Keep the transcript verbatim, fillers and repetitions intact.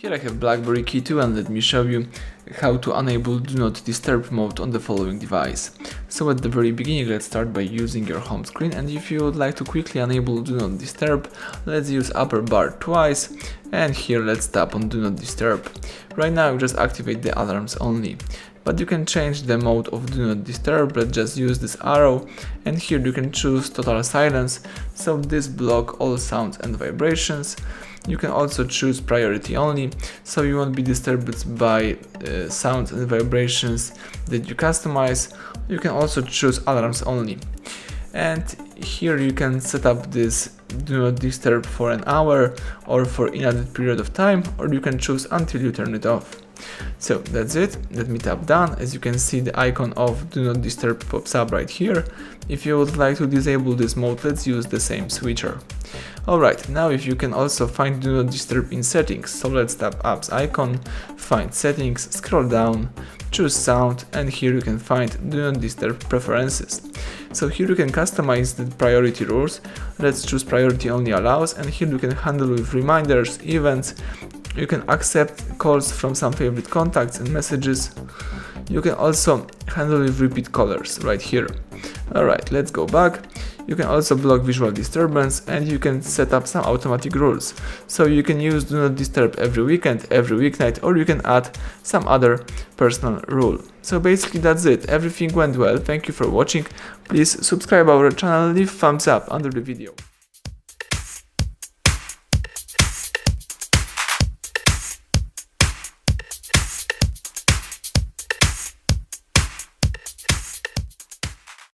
Here I have BlackBerry Key two and let me show you how to enable Do Not Disturb mode on the following device. So at the very beginning, let's start by using your home screen, and if you would like to quickly enable Do Not Disturb, let's use upper bar twice, and here let's tap on Do Not Disturb. Right now just activate the alarms only. But you can change the mode of Do Not Disturb, let's just use this arrow, and here you can choose total silence, so this block all sounds and vibrations. You can also choose priority only, so you won't be disturbed by uh, sounds and vibrations that you customize. You can also choose alarms only. And here you can set up this Do Not Disturb for an hour or for an indefinite period of time, or you can choose until you turn it off. So that's it, let me tap done. As you can see, the icon of Do Not Disturb pops up right here. If you would like to disable this mode, let's use the same switcher. Alright, now if you can also find Do Not Disturb in settings, so let's tap apps icon, find settings, scroll down, choose sound, and here you can find Do Not Disturb preferences. So here you can customize the priority rules, let's choose priority only allows, and here you can handle with reminders, events. You can accept calls from some favorite contacts and messages. You can also handle with repeat callers right here. Alright, let's go back. You can also block visual disturbance, and you can set up some automatic rules. So you can use Do Not Disturb every weekend, every weeknight, or you can add some other personal rule. So basically that's it, everything went well. Thank you for watching. Please subscribe our channel, leave thumbs up under the video.